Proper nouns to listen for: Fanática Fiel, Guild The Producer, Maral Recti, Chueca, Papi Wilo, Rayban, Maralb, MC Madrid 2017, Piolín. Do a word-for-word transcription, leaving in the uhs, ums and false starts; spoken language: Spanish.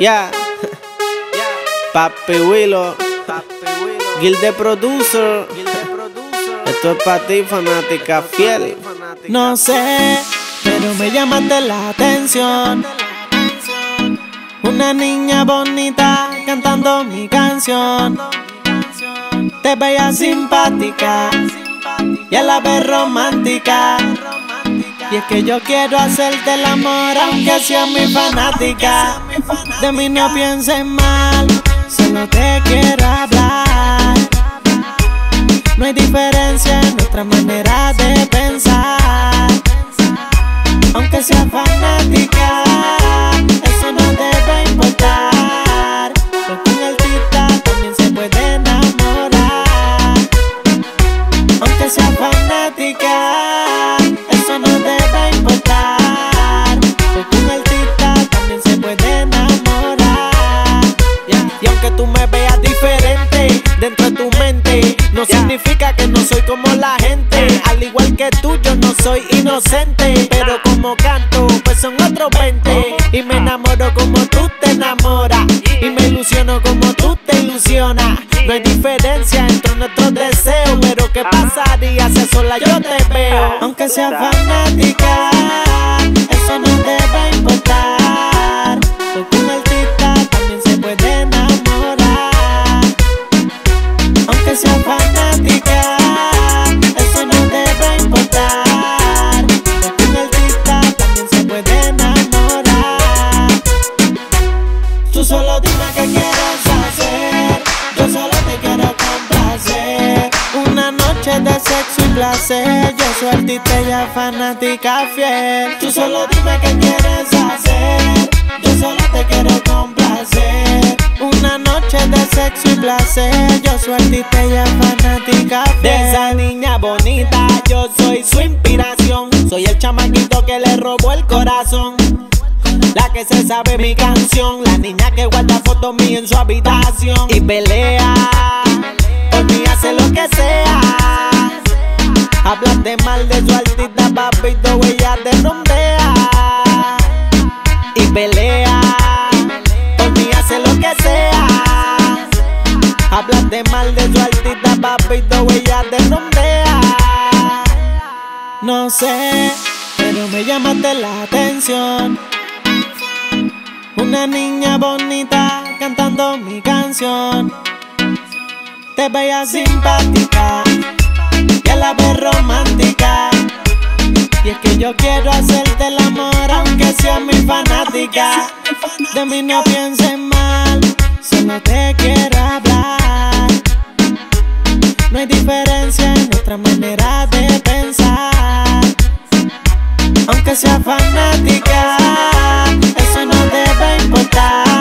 Yeah. Yeah. Papi Wilo, Guild The Producer. Esto es para ti, fanática fiel. No sé, pero me llamaste la atención. Una niña bonita cantando mi canción. Te veía simpática y a la vez romántica. Y es que yo quiero hacerte el amor aunque seas mi fanática. De mí no pienses mal, solo te quiero hablar. No hay diferencia en nuestra manera de pensar. Aunque seas fanática, eso no te va a importar, porque un artista también se puede enamorar. Aunque seas fanática, eso no te va a importar, porque un artista también se puede enamorar. Yeah. Y aunque tú me veas diferente dentro de tu mente, no yeah. significa que no soy como la gente. Al igual que tú, yo no soy inocente, pero como canto, pues son otros veinte. Y me enamoro como tú te enamoras, y me ilusiono como tú te ilusionas. No hay diferencia entre nuestros deseos, pero ¿qué pasaría si sola yo te veo? Aunque seas fanática, eso no te va a importar, porque un artista también se puede enamorar. Aunque seas fanática, eso no te va a importar, porque un artista también se puede enamorar. Tú solo dime qué quieres hacer, yo solo te quiero complacer. Una noche de sexo y placer, yo soy artista ya fanática fiel. Tú solo dime qué quieres hacer, yo solo te quiero complacer. Una noche de sexo y placer, yo soy artista ya fanática fiel. De esa niña bonita, yo soy su inspiración. Soy el chamaquito que le robó el corazón, la que se sabe mi canción, la niña que guarda fotos mías en su habitación. Y pelea, por mí hace lo que sea. Hablaste mal de su artista, papito, ella te rompea. Y pelea, por mí hace lo que sea. Hablaste mal de su artista, papito, ella te rompea. No sé, pero me llamaste la atención. Una niña bonita cantando mi canción. Te veía simpática y a la vez romántica. Y es que yo quiero hacerte el amor aunque seas mi fanática. De mí no pienses mal, solo te quiero hablar. No hay diferencia en nuestra manera de pensar. Aunque seas fanática, eso no te va a importar.